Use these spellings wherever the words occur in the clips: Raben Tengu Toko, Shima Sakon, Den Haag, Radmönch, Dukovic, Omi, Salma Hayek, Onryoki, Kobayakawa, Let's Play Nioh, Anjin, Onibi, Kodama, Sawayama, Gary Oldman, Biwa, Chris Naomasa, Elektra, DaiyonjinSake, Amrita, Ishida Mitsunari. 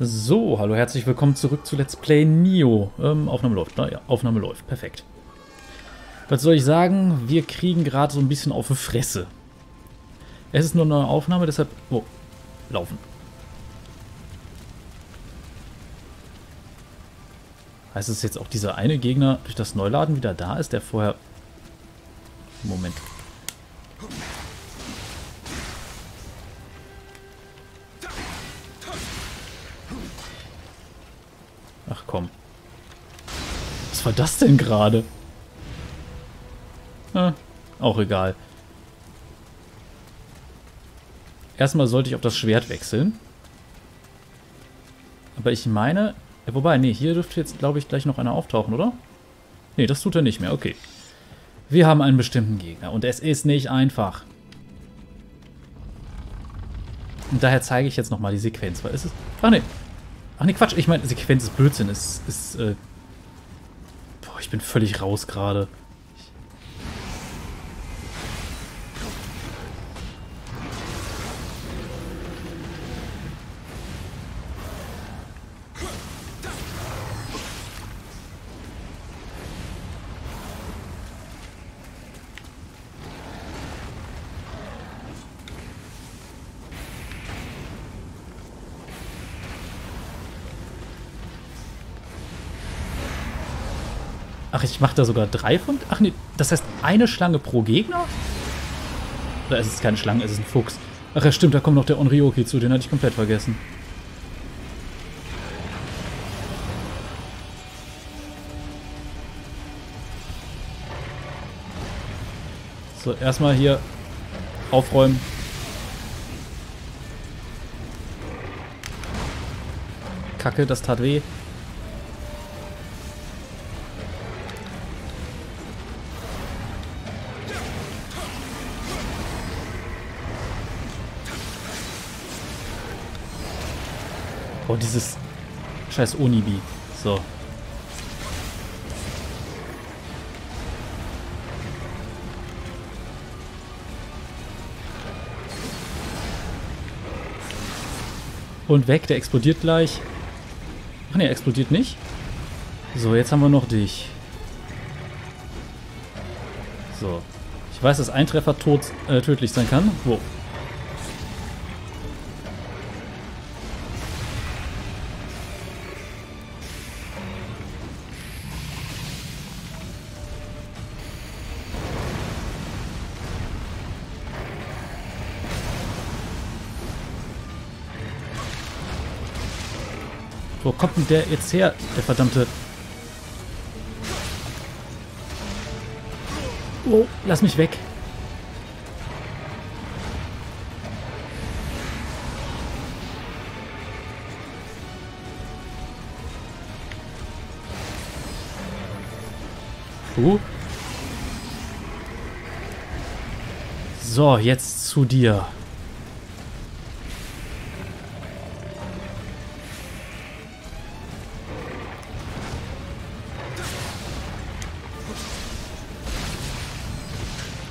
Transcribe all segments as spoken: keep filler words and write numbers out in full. So, hallo, herzlich willkommen zurück zu Let's Play Nioh. Ähm, Aufnahme läuft, ne? Ja, Aufnahme läuft, perfekt. Was soll ich sagen? Wir kriegen gerade so ein bisschen auf die Fresse. Es ist nur eine Aufnahme, deshalb... Oh, laufen. Heißt es jetzt auch, dieser eine Gegner durch das Neuladen wieder da ist, der vorher... Moment. Ach komm. Was war das denn gerade? Na, auch egal. Erstmal sollte ich auf das Schwert wechseln. Aber ich meine... Ja, wobei, nee, hier dürfte jetzt, glaube ich, gleich noch einer auftauchen, oder? Nee, das tut er nicht mehr, okay. Wir haben einen bestimmten Gegner und es ist nicht einfach. Und daher zeige ich jetzt nochmal die Sequenz, weil es ist... Ach nee. Ach nee, Quatsch, ich meine, Sequenz ist Blödsinn, es ist... Äh Boah, ich bin völlig raus gerade. Ach, ich mache da sogar drei von... Ach nee, das heißt eine Schlange pro Gegner? Oder ist es keine Schlange, ist es ein Fuchs? Ach ja, stimmt, da kommt noch der Onryoki zu, den hatte ich komplett vergessen. So, erstmal hier aufräumen. Kacke, das tat weh. Oh, dieses scheiß Onibi. So. Und weg, der explodiert gleich. Ach ne, explodiert nicht. So, jetzt haben wir noch dich. So. Ich weiß, dass ein Treffer tot, äh, tödlich sein kann. Wo? Wo kommt denn der jetzt her, der verdammte... Oh, lass mich weg. Uh. So, jetzt zu dir.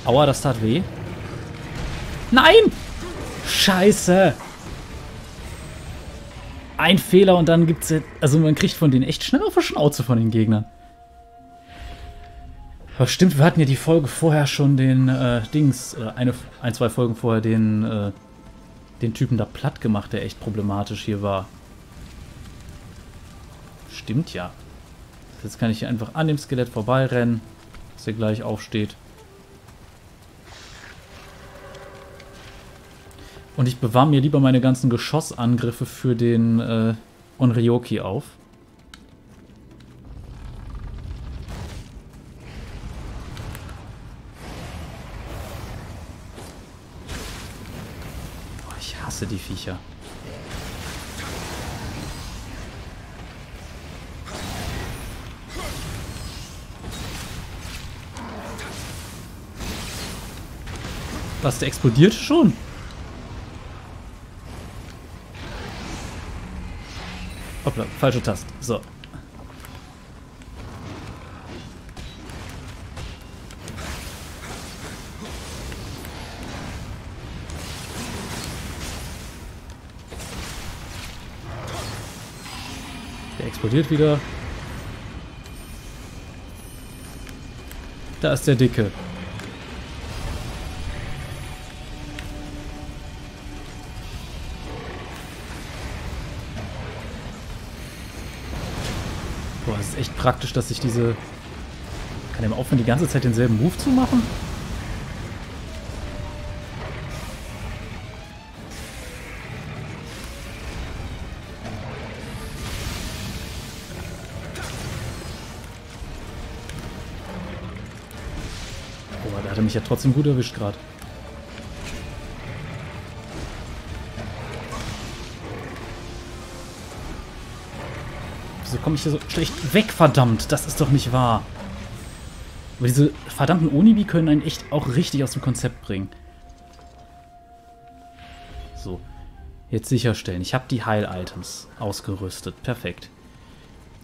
Aua, das tat weh. Nein! Scheiße! Ein Fehler und dann gibt's jetzt... Also man kriegt von denen echt schnell auf die Schnauze von den Gegnern. Aber stimmt, wir hatten ja die Folge vorher schon den äh, Dings... Äh, eine, ein, zwei Folgen vorher den, äh, den Typen da platt gemacht, der echt problematisch hier war. Stimmt ja. Jetzt kann ich hier einfach an dem Skelett vorbeirennen, dass er gleich aufsteht. Und ich bewahre mir lieber meine ganzen Geschossangriffe für den äh, Onryoki auf. Boah, ich hasse die Viecher. Was, der explodiert schon? Hoppla, falsche Taste. So. Der explodiert wieder. Da ist der Dicke. Boah, es ist echt praktisch, dass ich diese... Kann der mal aufhören, die ganze Zeit denselben Move zu machen? Boah, der hatte mich ja trotzdem gut erwischt gerade. Wieso komme ich hier so schlecht weg, verdammt? Das ist doch nicht wahr. Aber diese verdammten Onibi können einen echt auch richtig aus dem Konzept bringen. So, jetzt sicherstellen. Ich habe die Heil-Items ausgerüstet. Perfekt.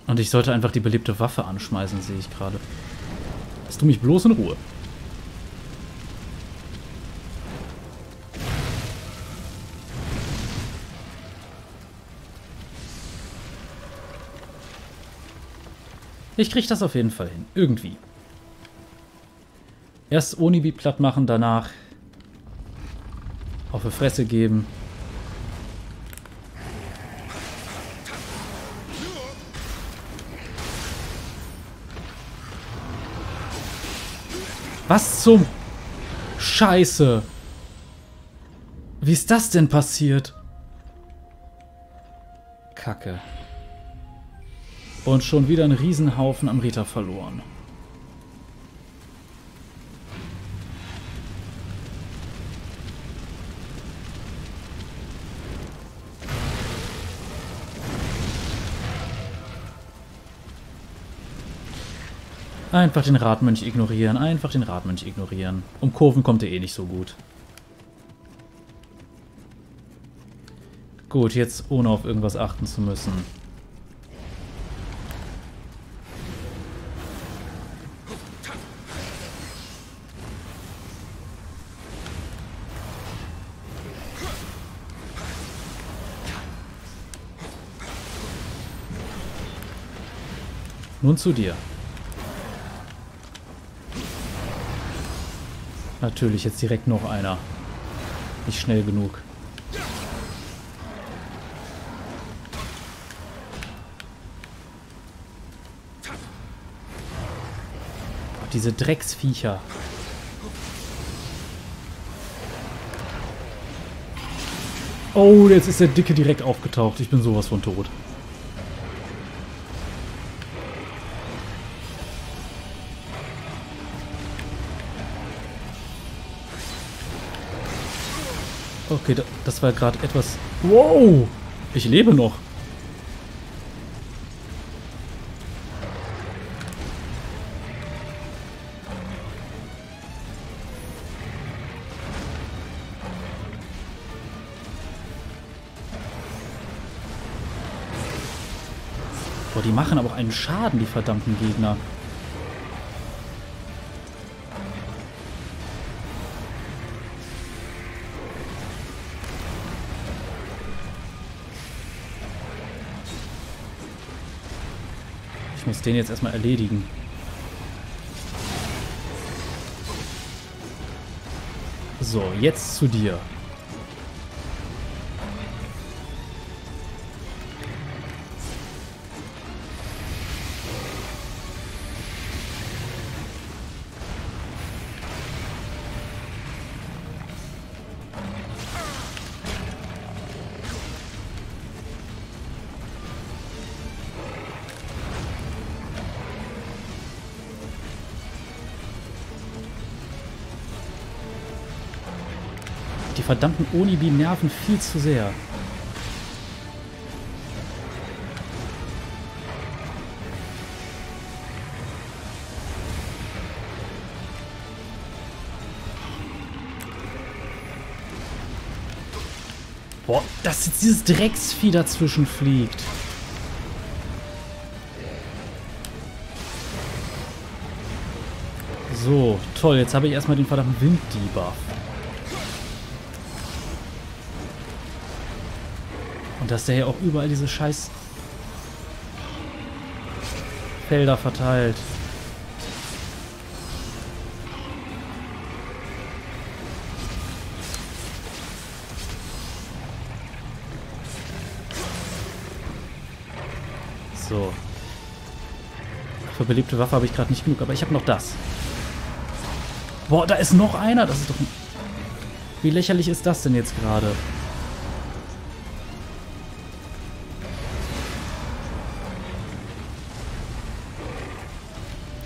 Und ich sollte einfach die belebte Waffe anschmeißen, sehe ich gerade. Lass du mich bloß in Ruhe. Ich kriege das auf jeden Fall hin. Irgendwie. Erst Onibi platt machen, danach auf die Fresse geben. Was zum Scheiße? Wie ist das denn passiert? Kacke. Und schon wieder einen Riesenhaufen Amrita verloren. Einfach den Radmönch ignorieren, einfach den Radmönch ignorieren. Um Kurven kommt er eh nicht so gut. Gut, jetzt ohne auf irgendwas achten zu müssen. Nun zu dir. Natürlich, jetzt direkt noch einer. Nicht schnell genug. Boah, diese Drecksviecher. Oh, jetzt ist der Dicke direkt aufgetaucht. Ich bin sowas von tot. Okay, das war gerade etwas... Wow! Ich lebe noch. Boah, die machen aber auch einen Schaden, die verdammten Gegner. Ich muss den jetzt erstmal erledigen. So, jetzt zu dir. Die verdammten Onibi nerven viel zu sehr. Boah, dass jetzt dieses Drecksvieh dazwischen fliegt. So, toll, jetzt habe ich erstmal den verdammten Winddebuff. Dass der ja auch überall diese scheiß Felder verteilt. So. Für beliebte Waffe habe ich gerade nicht genug, aber ich habe noch das. Boah, da ist noch einer. Das ist doch... Wie lächerlich ist das denn jetzt gerade?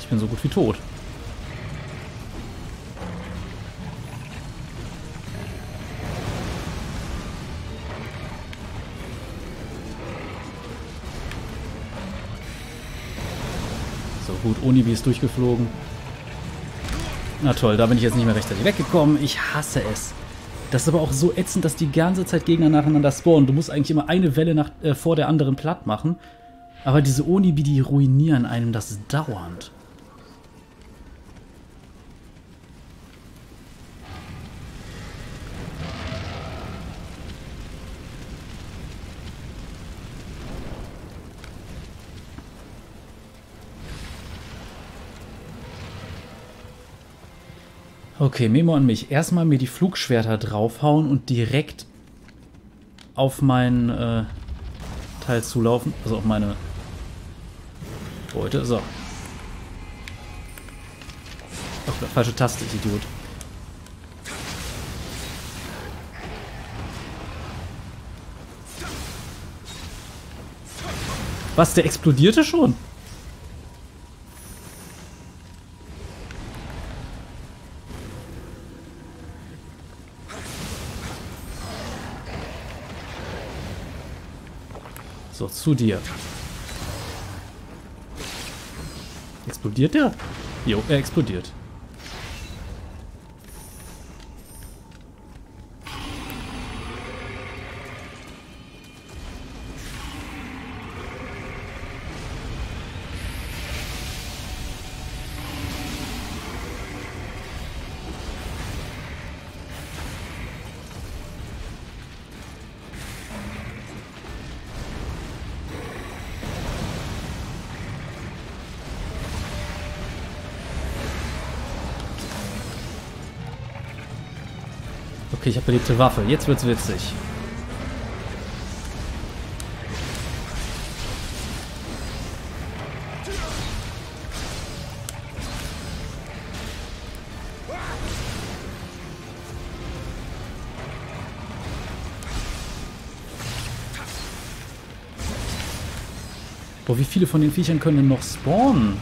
Ich bin so gut wie tot. So gut, Onibi ist durchgeflogen. Na toll, da bin ich jetzt nicht mehr rechtzeitig weggekommen. Ich hasse es. Das ist aber auch so ätzend, dass die ganze Zeit Gegner nacheinander spawnen. Du musst eigentlich immer eine Welle nach, äh, vor der anderen platt machen. Aber diese Onibi, die ruinieren einem das dauernd. Okay, Memo an mich. Erstmal mir die Flugschwerter draufhauen und direkt auf meinen äh, Teil zulaufen. Also auf meine Beute. So. Ach, falsche Taste, ich Idiot. Was, der explodierte schon? So, zu dir. Explodiert der? Jo, er explodiert. Okay, ich habe beliebte Waffe. Jetzt wird's witzig. Boah, wie viele von den Viechern können denn noch spawnen?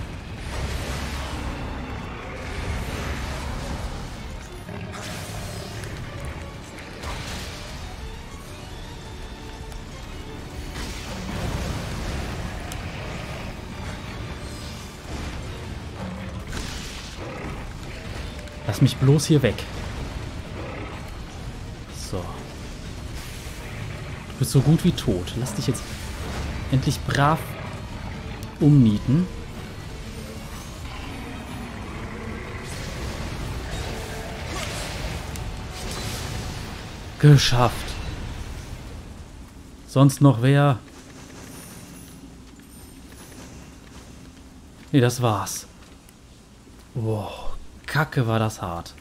Lass mich bloß hier weg. So. Du bist so gut wie tot. Lass dich jetzt endlich brav umnieten. Geschafft. Sonst noch wer? Nee, das war's. Wow. Kacke, war das hart.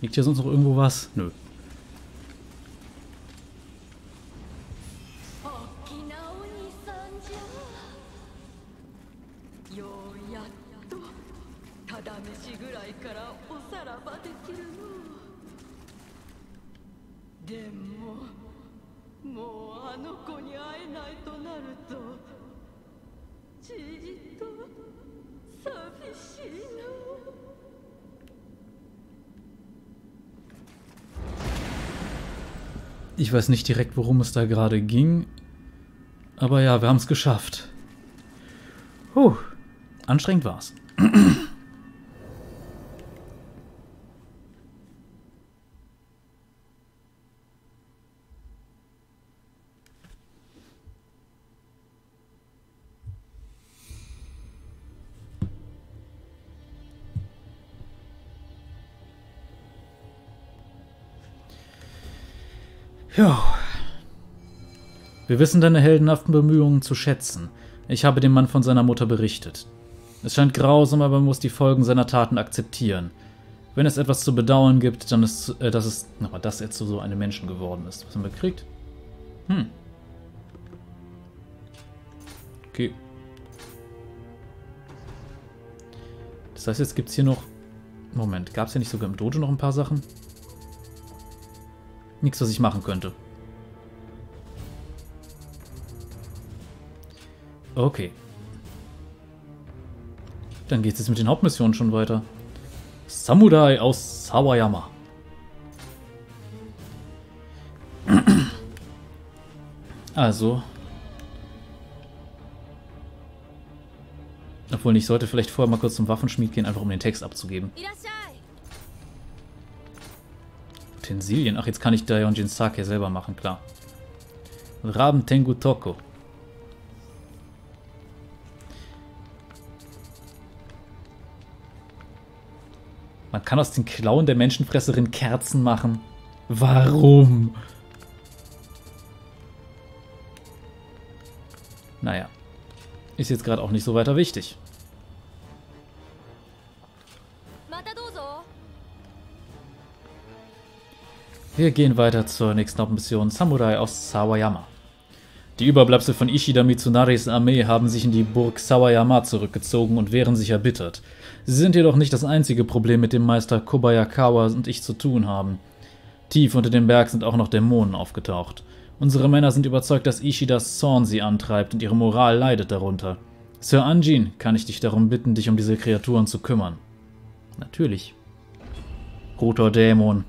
Liegt hier sonst noch irgendwo was? Nö. Ich weiß nicht direkt, worum es da gerade ging. Aber ja, wir haben es geschafft. Puh, anstrengend war's. Wir wissen deine heldenhaften Bemühungen zu schätzen. Ich habe dem Mann von seiner Mutter berichtet. Es scheint grausam, aber man muss die Folgen seiner Taten akzeptieren. Wenn es etwas zu bedauern gibt, dann ist äh, dass es, nochmal, dass er zu so einem Menschen geworden ist. Was haben wir gekriegt? Hm. Okay. Das heißt, jetzt gibt es hier noch... Moment, gab es hier nicht sogar im Dojo noch ein paar Sachen? Nichts, was ich machen könnte. Okay. Dann geht es jetzt mit den Hauptmissionen schon weiter. Samurai aus Sawayama. Also. Obwohl, ich sollte vielleicht vorher mal kurz zum Waffenschmied gehen, einfach um den Text abzugeben. Utensilien. Ach, jetzt kann ich DaiyonjinSake selber machen, klar. Raben Tengu Toko. Man kann aus den Klauen der Menschenfresserin Kerzen machen. Warum? Naja. Ist jetzt gerade auch nicht so weiter wichtig. Wir gehen weiter zur nächsten Hauptmission. Samurai aus Sawayama. Die Überbleibsel von Ishida Mitsunaris Armee haben sich in die Burg Sawayama zurückgezogen und wehren sich erbittert. Sie sind jedoch nicht das einzige Problem, mit dem Meister Kobayakawa und ich zu tun haben. Tief unter dem Berg sind auch noch Dämonen aufgetaucht. Unsere Männer sind überzeugt, dass Ishidas Zorn sie antreibt und ihre Moral leidet darunter. Sir Anjin, kann ich dich darum bitten, dich um diese Kreaturen zu kümmern? Natürlich. Roter Dämon.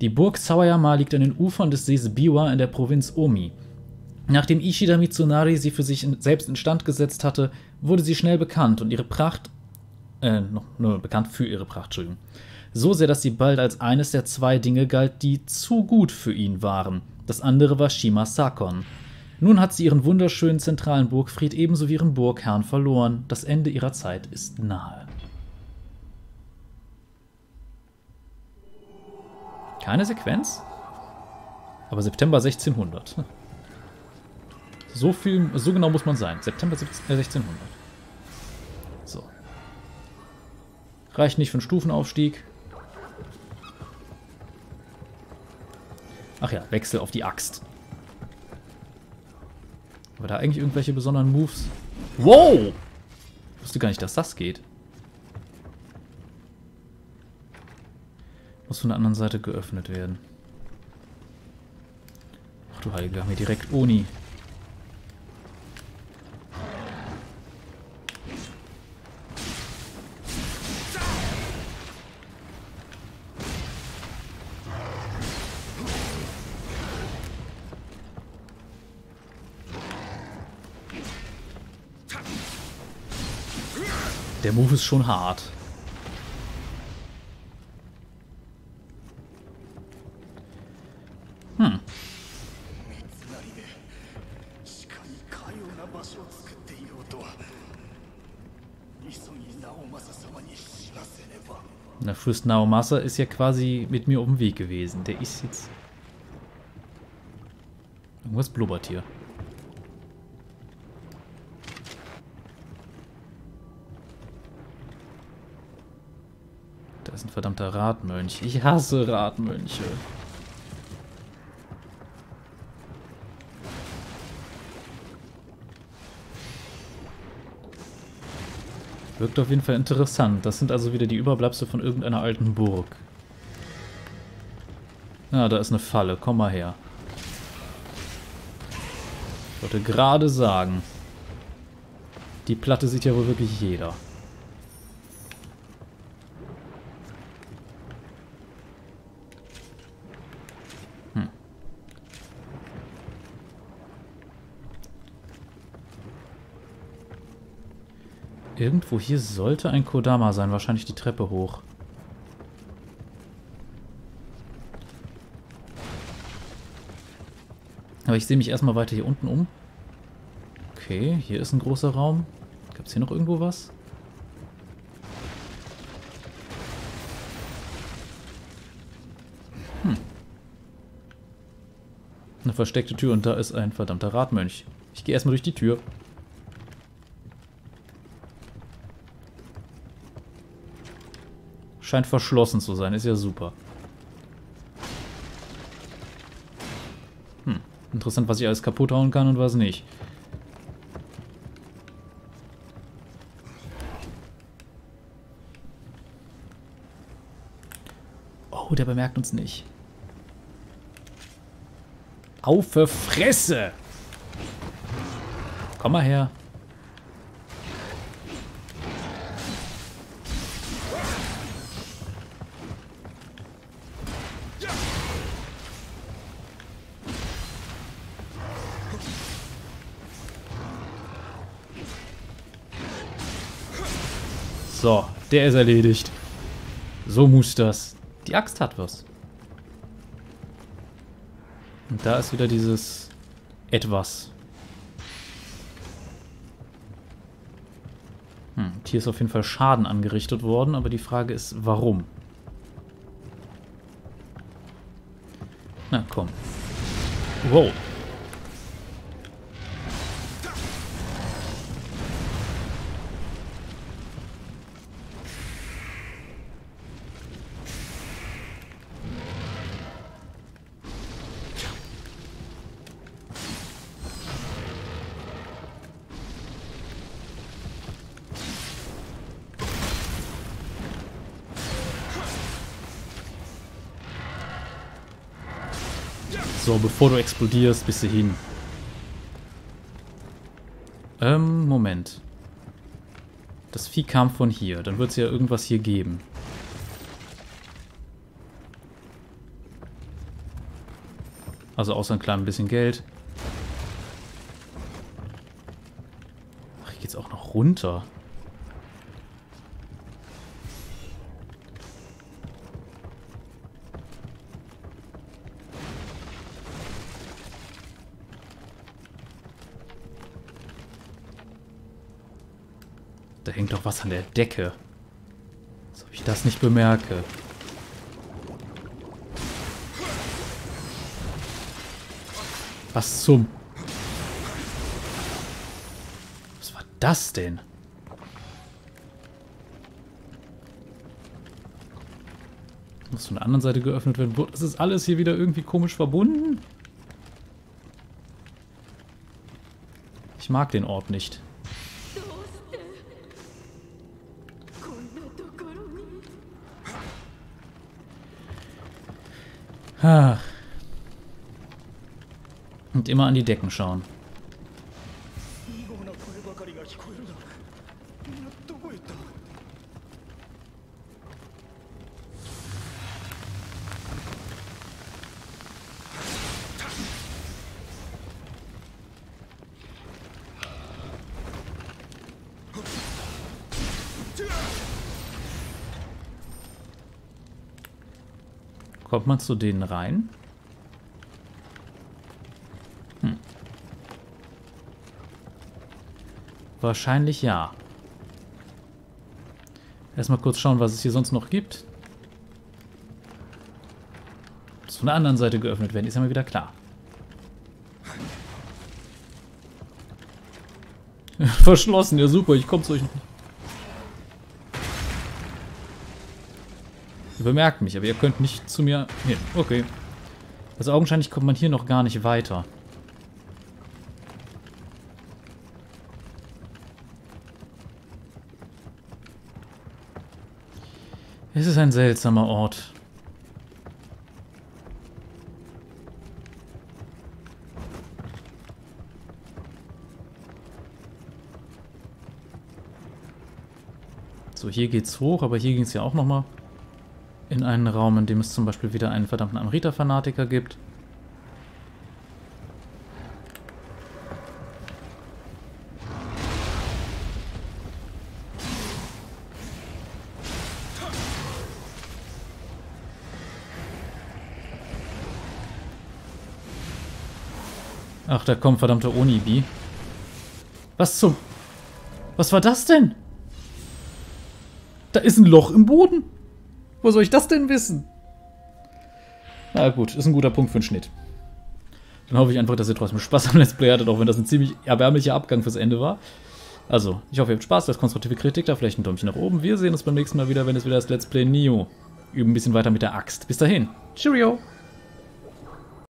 Die Burg Sawayama liegt an den Ufern des Sees Biwa in der Provinz Omi. Nachdem Ishida Mitsunari sie für sich selbst instand gesetzt hatte, wurde sie schnell bekannt und ihre Pracht, äh, noch, nur bekannt für ihre Pracht, Entschuldigung, so sehr, dass sie bald als eines der zwei Dinge galt, die zu gut für ihn waren. Das andere war Shima Sakon. Nun hat sie ihren wunderschönen zentralen Burgfried ebenso wie ihren Burgherrn verloren. Das Ende ihrer Zeit ist nahe. Keine Sequenz? Aber September sechzehnhundert. So viel, so genau muss man sein. September sechzehnhundert. So. Reicht nicht für einen Stufenaufstieg. Ach ja, Wechsel auf die Axt. Haben wir da eigentlich irgendwelche besonderen Moves? Wow! Ich wusste gar nicht, dass das geht. Muss von der anderen Seite geöffnet werden. Ach du Heilige, wir haben hier direkt Oni. Der Move ist schon hart. Na, Chris Naomasa ist ja quasi mit mir auf dem Weg gewesen. Der ist jetzt... Irgendwas blubbert hier. Da ist ein verdammter Radmönch. Ich hasse Radmönche. Wirkt auf jeden Fall interessant. Das sind also wieder die Überbleibsel von irgendeiner alten Burg. Ah, da ist eine Falle. Komm mal her. Ich wollte gerade sagen. Die Platte sieht ja wohl wirklich jeder. Hm. Irgendwo hier sollte ein Kodama sein, wahrscheinlich die Treppe hoch. Aber ich sehe mich erstmal weiter hier unten um. Okay, hier ist ein großer Raum. Gab es hier noch irgendwo was? Hm. Eine versteckte Tür und da ist ein verdammter Radmönch. Ich gehe erstmal durch die Tür. Scheint verschlossen zu sein, ist ja super. Hm, interessant, was ich alles kaputt hauen kann und was nicht. Oh, der bemerkt uns nicht. Auf für Fresse! Komm mal her. So, der ist erledigt. So muss das. Die Axt hat was. Und da ist wieder dieses Etwas. Hm, hier ist auf jeden Fall Schaden angerichtet worden, aber die Frage ist, warum? Na komm. Wow. So, bevor du explodierst, bist du hin. Ähm, Moment. Das Vieh kam von hier. Dann wird es ja irgendwas hier geben. Also außer ein klein bisschen Geld. Ach, hier geht's auch noch runter. Da hängt doch was an der Decke. Als ob ich das nicht bemerke. Was zum... Was war das denn? Muss von der anderen Seite geöffnet werden. Ist das alles hier wieder irgendwie komisch verbunden? Ich mag den Ort nicht. Und immer an die Decken schauen. Kommt man zu denen rein? Hm. Wahrscheinlich ja. Erstmal kurz schauen, was es hier sonst noch gibt. Muss von der anderen Seite geöffnet werden, ist ja mal wieder klar. Verschlossen, ja super, ich komme zu euch. Bemerkt mich, aber ihr könnt nicht zu mir hin. Okay. Also augenscheinlich kommt man hier noch gar nicht weiter. Es ist ein seltsamer Ort. So, hier geht's hoch, aber hier ging es ja auch nochmal. In einen Raum, in dem es zum Beispiel wieder einen verdammten Amrita-Fanatiker gibt. Ach, da kommt verdammter Onibi. Was zum... Was war das denn? Da ist ein Loch im Boden. Wo soll ich das denn wissen? Na gut, ist ein guter Punkt für einen Schnitt. Dann hoffe ich einfach, dass ihr trotzdem Spaß am Let's Play hattet, auch wenn das ein ziemlich erbärmlicher Abgang fürs Ende war. Also, ich hoffe, ihr habt Spaß, lasst konstruktive Kritik da, vielleicht ein Däumchen nach oben. Wir sehen uns beim nächsten Mal wieder, wenn es wieder das Let's Play Nioh üben ein bisschen weiter mit der Axt. Bis dahin, Cheerio!